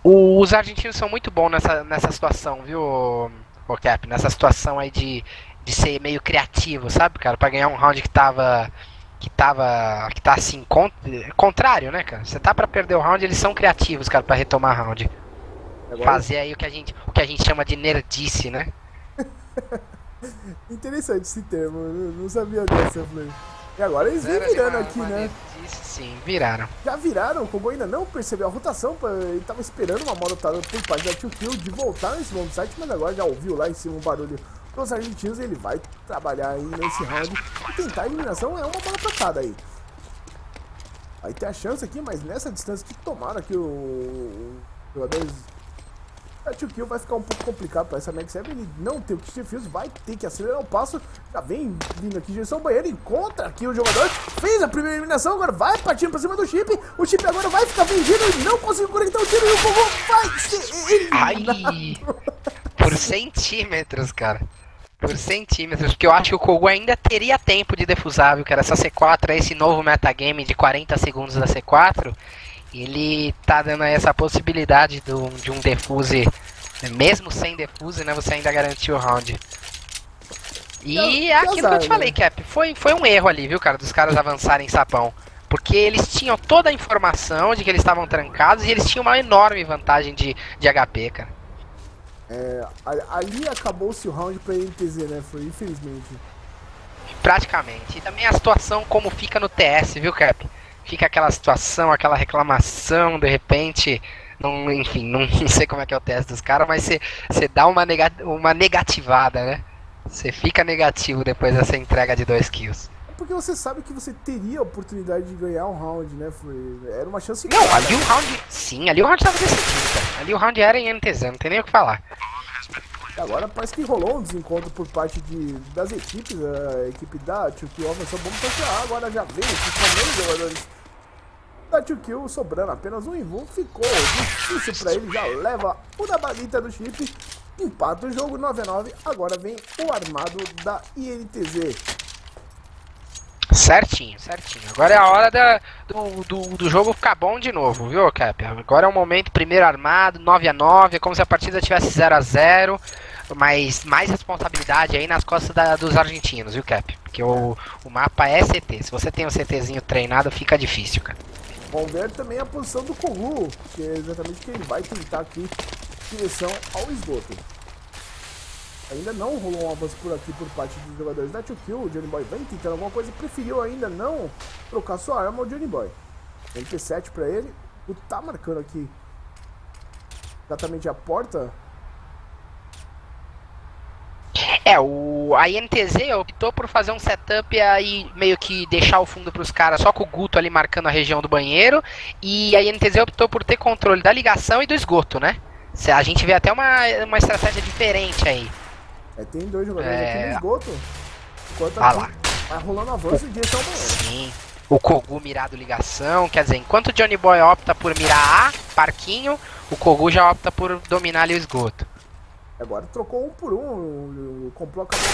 Os argentinos são muito bons nessa situação, viu, qeP? Nessa situação aí de ser meio criativo, sabe, cara? Pra ganhar um round que tá assim, contrário, né, cara? Você tá pra perder o round, eles são criativos, cara, pra retomar round. Agora... fazer aí o que a gente chama de nerdice, né? Interessante esse termo, eu não sabia dessa, Fluyr. E agora eles vêm virando aqui, né? Sim, viraram. Já viraram, o Kogu ainda não percebeu a rotação, ele estava esperando uma malotada por parte da 2Kill de voltar nesse bom site, mas agora já ouviu lá em cima um barulho dos argentinos e ele vai trabalhar aí nesse round e tentar a eliminação, é uma bola tocada aí. Aí tem a chance aqui, mas nessa distância que tomaram aqui o jogador a 2Kill vai ficar um pouco complicado para essa Mag 7. Ele não tem o kit de fios, vai ter que acelerar o passo. Já vem vindo aqui em direção ao banheiro, encontra aqui o jogador, fez a primeira eliminação, agora vai partindo para cima do Chip. O Chip agora vai ficar vendido e não conseguiu conectar o tiro e o Kogu vai ser eliminado. Por centímetros, cara. Por centímetros, porque eu acho que o Kogu ainda teria tempo de defusar, viu, cara? Essa C4 é esse novo metagame de 40 segundos da C4. Ele tá dando aí essa possibilidade de um defuse, mesmo sem defuse, né? Você ainda garantiu o round. E é aquilo que eu te falei, Cap. Foi um erro ali, viu, cara? Dos caras avançarem sapão. Porque eles tinham toda a informação de que eles estavam trancados e eles tinham uma enorme vantagem de HP, cara. É, ali acabou-se o round pra NTZ, né? Foi, infelizmente. Praticamente. E também a situação como fica no TS, viu, Cap? Fica aquela situação, aquela reclamação, de repente, não, enfim, não sei como é que é o teste dos caras, mas você dá uma negativada, né? Você fica negativo depois dessa entrega de 2 kills. É porque você sabe que você teria a oportunidade de ganhar um round, né? Era uma chance de... Não, cara, ali o round... Sim, ali o round tava decidido, cara. Ali o round era em NTZ, não tem nem o que falar. Agora parece que rolou um desencontro por parte das equipes, a equipe da 2Kill avançou, vamos fechar, agora já vem os jogadores da 2Kill, sobrando apenas um Ivo, ficou difícil pra ele, já leva o da balita do Chip, empata o jogo 9 a 9, agora vem o armado da INTZ. Certinho, certinho, agora é a hora do jogo ficar bom de novo, viu, Cap? Agora é o momento, primeiro armado, 9 a 9, é como se a partida tivesse 0 a 0, mas mais responsabilidade aí nas costas dos argentinos, viu, Cap? Porque o mapa é CT, se você tem um CTzinho treinado fica difícil, cara. Bom ver também a posição do Kogu, que é exatamente o que ele vai tentar aqui em direção ao esgoto. Ainda não rolou um avanço por aqui por parte dos jogadores da 2Kill. O Johnny Boy vem tentando alguma coisa, preferiu ainda não trocar sua arma ao Johnny Boy. MP7 pra ele. O tá marcando aqui exatamente a porta. É, a INTZ optou por fazer um setup aí, meio que deixar o fundo pros caras, só com o Guto ali marcando a região do banheiro. E a INTZ optou por ter controle da ligação e do esgoto, né? A gente vê até uma estratégia diferente aí. É, tem 2 jogadores aqui no esgoto. Enquanto vai rolando avanço em direção ao banheiro. Sim, o Kogu mirado ligação, quer dizer, enquanto o Johnny Boy opta por mirar A, parquinho, o Kogu já opta por dominar ali o esgoto. Agora trocou um por um, comprou a cabeça,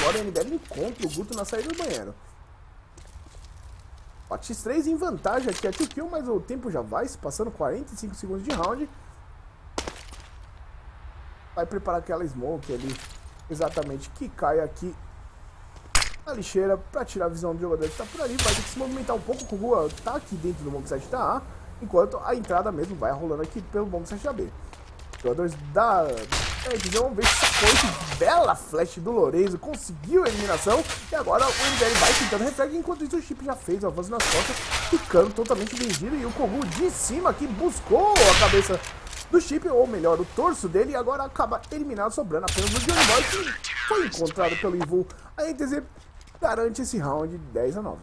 agora o NBL encontra o Guto na saída do banheiro. X3 em vantagem aqui, a 2Kill, mas o tempo já vai se passando, 45 segundos de round. Vai preparar aquela smoke ali, exatamente, que cai aqui na lixeira pra tirar a visão do jogador que tá por ali. Vai ter que se movimentar um pouco, o Kogu tá aqui dentro do bomb site da A, enquanto a entrada mesmo vai rolando aqui pelo bomb site da B. Os jogadores da vamos ver se sacou, bela flash do Lorenzo, conseguiu a eliminação. E agora o NBL vai tentando refrega, enquanto isso o Chip já fez o avanço nas costas, ficando totalmente vendido. E o Kogu de cima aqui buscou a cabeça do Chip, ou melhor, o torso dele, e agora acaba eliminado, sobrando apenas o Johnny Boy, que foi encontrado pelo Ivo. A NTZ garante esse round 10 a 9.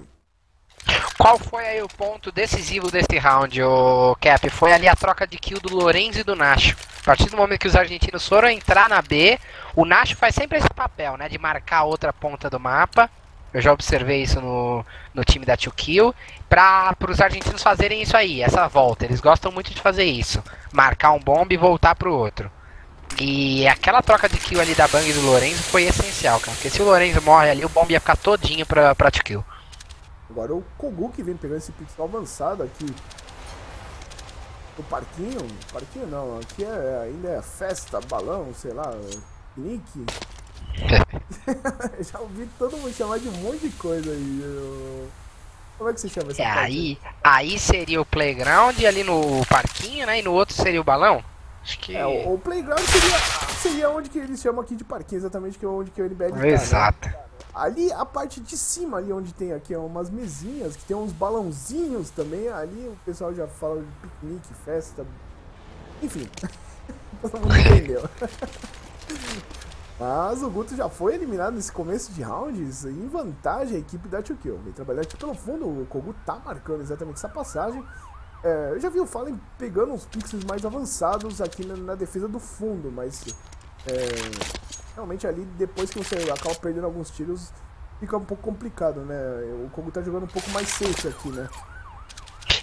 Qual foi aí o ponto decisivo desse round, o Cap? Foi ali a troca de kill do Lorenzo e do Nacho. A partir do momento que os argentinos foram entrar na B, o Nacho faz sempre esse papel, né, de marcar outra ponta do mapa. Eu já observei isso no time da 2Kill, para os argentinos fazerem isso aí, essa volta. Eles gostam muito de fazer isso, marcar um bomba e voltar pro outro. E aquela troca de kill ali da Bang do Lorenzo foi essencial, cara, porque se o Lorenzo morre ali, o bomba ia ficar todinho pra 2Kill. Agora o Kogu que vem pegando esse pixel avançado aqui. O parquinho não, aqui ainda é festa, balão, sei lá, link. Já ouvi todo mundo chamar de um monte de coisa aí. Como é que você chama essa coisa? Aí seria o playground ali no parquinho, né? E no outro seria o balão? Acho que... o playground seria onde que eles chamam aqui de parquinho, exatamente, que é onde que o NBL tá, exato. Né? Ali, a parte de cima, ali onde tem aqui umas mesinhas, que tem uns balãozinhos também, ali o pessoal já fala de piquenique, festa, enfim, todo mundo entendeu. Mas o Guto já foi eliminado nesse começo de rounds. Em vantagem a equipe da 2Kill. Vem trabalhar aqui pelo fundo. O Kogu tá marcando exatamente essa passagem. É, eu já vi o Fallen pegando uns pixels mais avançados aqui na defesa do fundo, mas realmente ali depois que você acaba perdendo alguns tiros fica um pouco complicado, né? O Kogu tá jogando um pouco mais safe aqui, né?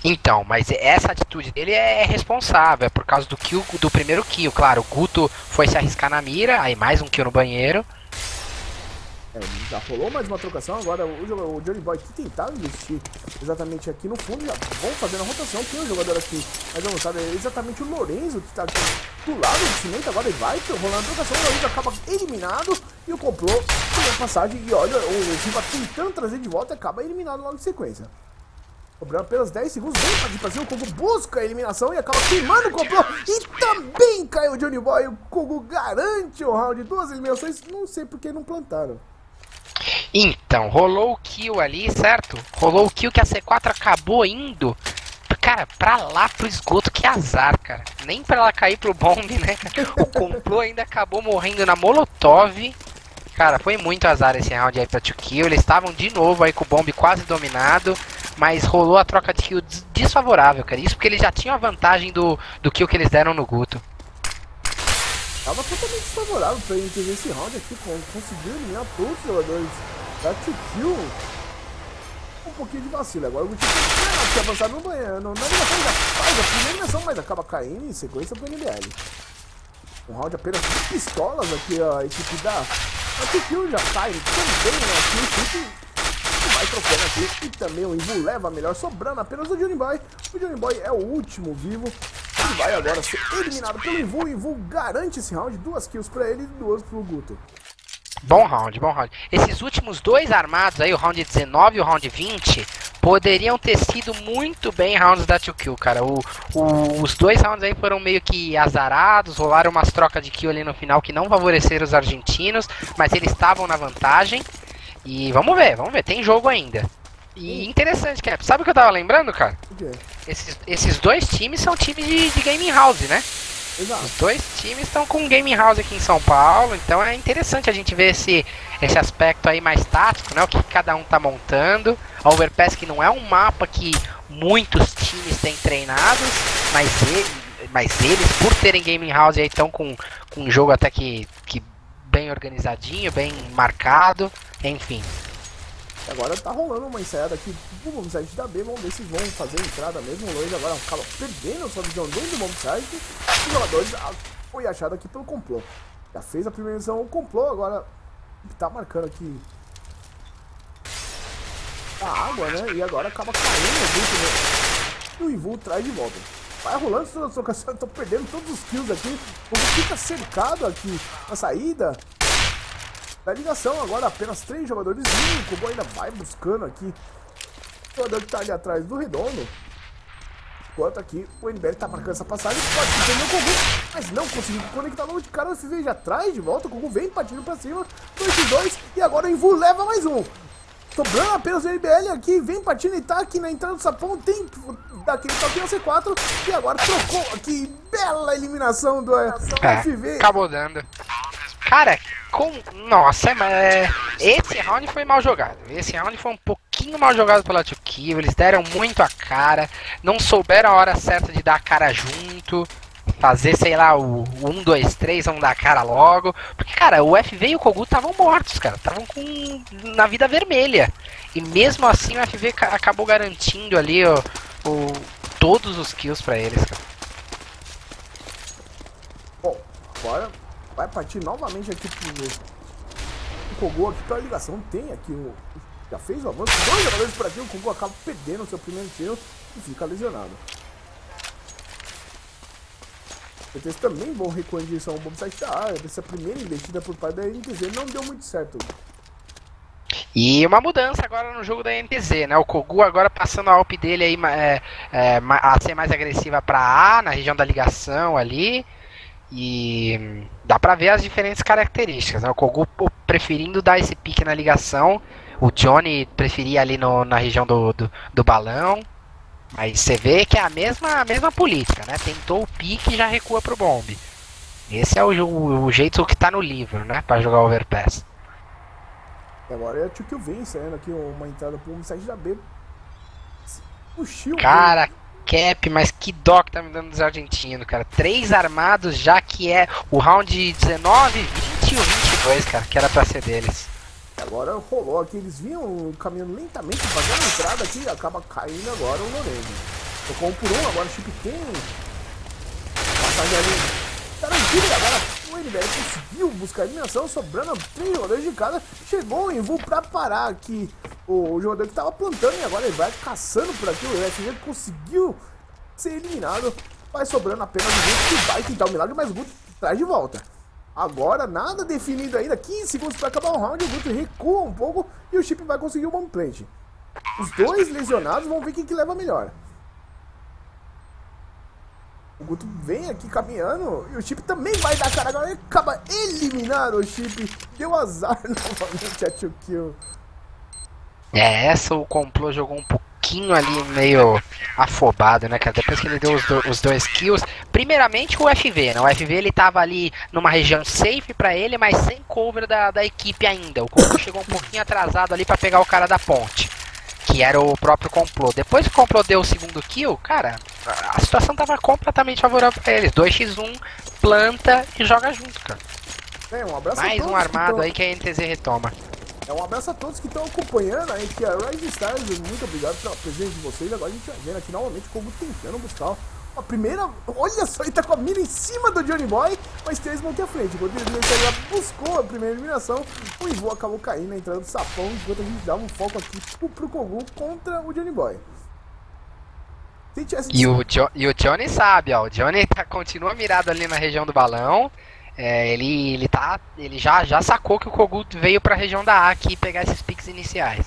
Então, mas essa atitude dele é responsável, é por causa do kill, do primeiro kill, claro. O Guto foi se arriscar na mira, aí mais um kill no banheiro. É, já rolou mais uma trocação, agora o Johnny Boy que tentava investir exatamente aqui no fundo, já vão fazendo a rotação. Tem um jogador aqui mais avançado, é exatamente o Lorenzo, que está do lado do cimento, agora ele vai rolando a trocação, o Lorenzo acaba eliminado, e o Complô tem a passagem, e olha, o Ziva tentando trazer de volta, acaba eliminado logo de sequência. Cobrando apenas 10 segundos, vem pra cima, o Kogu busca a eliminação e acaba queimando o Complô. E também caiu o Johnny Boy, o Kogu garante o round, duas eliminações, não sei porque não plantaram. Então, rolou o kill ali, certo? Rolou o kill que a C4 acabou indo, cara, pra lá pro esgoto, que azar, cara. Nem pra ela cair pro bombe, né? O Complô ainda acabou morrendo na Molotov. Cara, foi muito azar esse round aí pra 2Kill. Eles estavam de novo aí com o bombe quase dominado, mas rolou a troca de kill desfavorável, cara. Isso porque eles já tinham a vantagem do kill que eles deram no Guto. Tava totalmente desfavorável pra ele entender esse round aqui, conseguiu eliminar todos os jogadores da 2Kill. Um pouquinho de vacilo. Agora o Guto tinha avançado no banheiro. Na eliminação já faz a primeira eliminação, mas acaba caindo em sequência pro NBL. Um round apenas de pistolas aqui, ó, a equipe da 2Kill já sai também, né? Aqui o Chip vai trocando aqui. E também o Ivo leva melhor, sobrando apenas o Johnny Boy. O Johnny Boy é o último vivo. Ele vai agora ser eliminado pelo Ivo. O Ivo garante esse round. 2 kills pra ele e 2 pro Guto. Bom round, bom round. Esses últimos dois armados aí, o round 19 e o round 20, poderiam ter sido muito bem rounds da 2Kill, cara. Os dois rounds aí foram meio que azarados, rolaram umas trocas de kill ali no final que não favoreceram os argentinos, mas eles estavam na vantagem. E vamos ver, tem jogo ainda. E interessante, Cap, sabe o que eu tava lembrando, cara? Esses dois times são times de gaming house, né? Exato. Os dois times estão com um gaming house aqui em São Paulo, então é interessante a gente ver esse aspecto aí mais tático, né? O que cada um tá montando. A Overpass, que não é um mapa que muitos times têm treinados, mas eles, por terem gaming house, aí estão com um jogo até que bem organizadinho, bem marcado, enfim. Agora tá rolando uma ensaiada aqui do bombsite da B, vamos ver se vão fazer a entrada mesmo. O Lorenzo agora acaba perdendo a sua visão dentro do bombsite. Os jogadores foi achado aqui pelo Complô. Já fez a primeira missão, o Complô agora tá marcando aqui a água, né? E agora acaba caindo o Ivo, né? E o Ivo traz de volta. Vai rolando toda a trocação, tô perdendo todos os kills aqui. O Ivo fica cercado aqui na saída da ligação, agora apenas 3 jogadores. O Kogu ainda vai buscando aqui o jogador que tá ali atrás do redondo. Enquanto aqui o NBL tá marcando essa passagem, pode defender o Kogu, mas não conseguiu conectar logo de cara. O FV já traz de volta, o Kogu vem partindo pra cima, 2x2, e agora o Ivo leva mais um. Sobrando apenas o NBL aqui, vem partindo e tá aqui na entrada do sapão, tem daquele toque na C4, e agora trocou aqui, bela eliminação do FV. Acabou dando. Cara, nossa, mas esse round foi mal jogado. Esse round foi um pouquinho mal jogado pela 2Kill. Eles deram muito a cara, não souberam a hora certa de dar a cara junto, fazer, sei lá, o 1, 2, 3, vamos dar a cara logo. Porque, cara, o FV e o Kogu estavam mortos, cara. Estavam na vida vermelha. E mesmo assim o FV acabou garantindo ali todos os kills pra eles, cara. Bom, agora vai partir novamente aqui pro Kogu aqui pela ligação. Tem aqui já fez o avanço, 2 jogadores por aqui. O Kogu acaba perdendo o seu primeiro tiro e fica lesionado. Eles também vão recuando em direção ao bombsite da área. Essa primeira investida por parte da NTZ não deu muito certo. E uma mudança agora no jogo da NTZ, né? O Kogu agora passando a AWP dele aí, a ser mais agressiva para A, na região da ligação ali. E dá pra ver as diferentes características, né? O Kogu preferindo dar esse pique na ligação, o Johnny preferia ali na região do balão. Mas você vê que é a mesma política, né? Tentou o pique e já recua pro bombe. Esse é o jeito que tá no livro, né? Pra jogar Overpass. Agora é o 2Kill vem saindo aqui, uma entrada por um site da B. Puxiu, cara, qeP, mas que dó que tá me dando dos argentinos, cara. 3 armados já que é o round 19, 20 e o 22, cara, que era pra ser deles. Agora rolou aqui, eles vinham caminhando lentamente, fazendo a entrada aqui, acaba caindo agora o Lorenzo. Tocou um por um, agora o Chip tem passagem ali. Tarantino, agora o NBL conseguiu buscar a eliminação, sobrando 3 jogadores de casa. Chegou o Ivo pra parar aqui o jogador que tava plantando e agora ele vai caçando por aqui. O FG conseguiu ser eliminado, vai sobrando apenas o Guto que vai tentar o milagre, mas o Guto traz de volta. Agora nada definido ainda, 15 segundos para acabar o round, o Guto recua um pouco e o Chip vai conseguir o bom plant. Os dois lesionados, vão ver quem que leva a melhor. O Guto vem aqui caminhando e o Chip também vai dar cara, agora ele acaba eliminando o Chip. Deu azar novamente a 2Kill. É, essa o Comploi jogou um pouquinho ali meio afobado, né, cara? Depois que ele deu os 2 kills, primeiramente o FV, né? O FV ele tava ali numa região safe pra ele, mas sem cover da equipe ainda. O Comploi chegou um pouquinho atrasado ali pra pegar o cara da ponte, que era o próprio Comploi. Depois que o Comploi deu o 2º kill, cara, a situação tava completamente favorável pra eles. 2x1, planta e joga junto, cara. É, um abraço. Mais um armado aí que a NTZ retoma. É um abraço a todos que estão acompanhando aí, que é a Rising Stars, muito obrigado pela presença de vocês. Agora a gente vai vendo aqui novamente como tentando buscar a primeira. Olha só, ele tá com a mira em cima do Johnny Boy, mas tem a à frente. Enquanto ele já buscou a primeira eliminação, o Ivo acabou caindo na entrada do sapão, enquanto a gente dava um foco aqui pro Kogu contra o Johnny Boy. E o Johnny sabe, ó, o Johnny continua mirado ali na região do balão. É, ele já sacou que o Kogu veio pra região da A aqui pegar esses picks iniciais.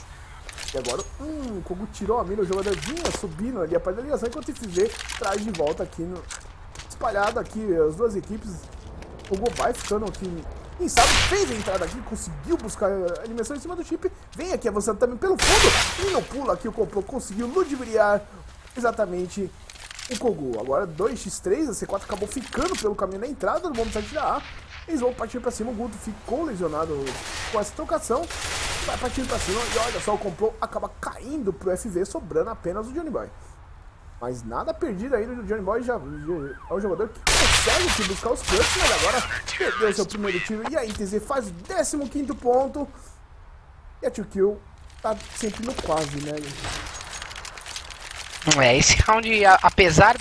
E agora, o Kogu tirou a mina, o jogador vinha subindo ali a parte da ligação, enquanto o FV traz de volta aqui, espalhado aqui as duas equipes. O Kogu vai ficando aqui, quem sabe fez a entrada aqui, conseguiu buscar a eliminação em cima do Chip. Vem aqui avançando também pelo fundo, e não pula aqui, o Complô conseguiu ludibriar exatamente o Kogu. Agora 2x3, a C4 acabou ficando pelo caminho da entrada, no momento de tirar A. Eles vão partir pra cima, o Guto ficou lesionado com essa trocação. Vai partir pra cima e olha só, o Complô acaba caindo pro FV, sobrando apenas o Johnny Boy. Mas nada perdido aí, o Johnny Boy já é um jogador que consegue buscar os clutches, mas agora perdeu seu primeiro tiro e a INTZ faz o 15º ponto. E a 2Kill tá sempre no quase, né? É, esse round, apesar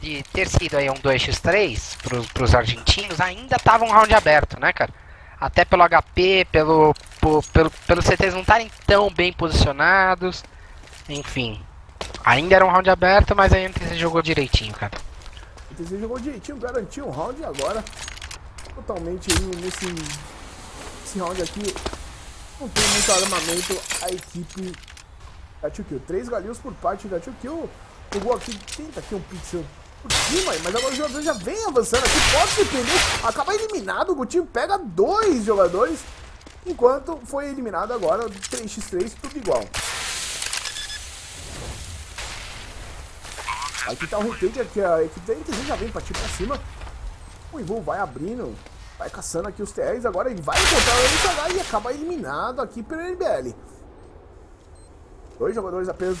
de ter sido aí um 2x3 pros argentinos, ainda tava um round aberto, né, cara? Até pelo HP, pelos CTs não estarem tão bem posicionados, enfim. Ainda era um round aberto, mas aí a NTZ jogou direitinho, cara. A NTZ jogou direitinho, garantiu um round agora. Totalmente nesse round aqui, não tem muito armamento a equipe da 2Kill. 3 galinhos por parte da 2Kill. O Gol aqui tenta aqui um pixel por cima, mas agora o jogador já vem avançando aqui, pode se perder, acaba eliminado. O Gutinho pega 2 jogadores, enquanto foi eliminado agora 3x3, tudo igual. Aqui tá o retake, aqui a equipe da NTZ já vem partir pra cima. O Ivo vai abrindo, vai caçando aqui os TRs, agora ele vai encontrar o NTZ e acaba eliminado aqui pelo NBL. 2 jogadores apenas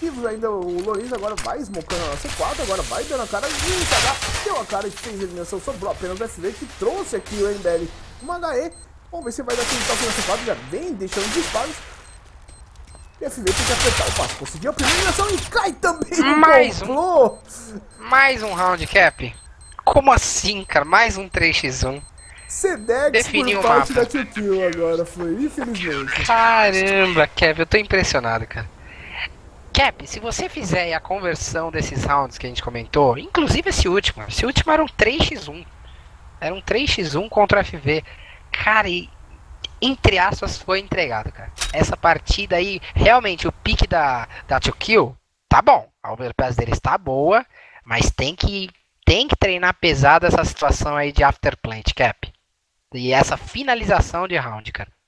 vivos ainda, o Lorenzo agora vai smokando a C4, agora vai dando a cara e o KH deu a cara e fez a eliminação, sobrou apenas o FV que trouxe aqui o MBL uma HE. Vamos ver se vai dar aquele toque na C4, já vem deixando disparos. E o FV tem que apertar o passo, conseguiu a primeira eliminação e cai também mais um. Mais um round, qeP. Como assim, cara? Mais um 3x1. Sedex por parte da 2Kill agora, foi, infelizmente. Caramba, qeP, eu tô impressionado, cara. qeP, se você fizer a conversão desses rounds que a gente comentou, inclusive esse último era um 3x1. Era um 3x1 contra o FV. Cara, e entre aspas foi entregado, cara. Essa partida aí, realmente, o pique da 2Kill tá bom. A overpass deles tá boa, mas tem que treinar pesado essa situação aí de after plant, qeP. E essa finalização de round, cara.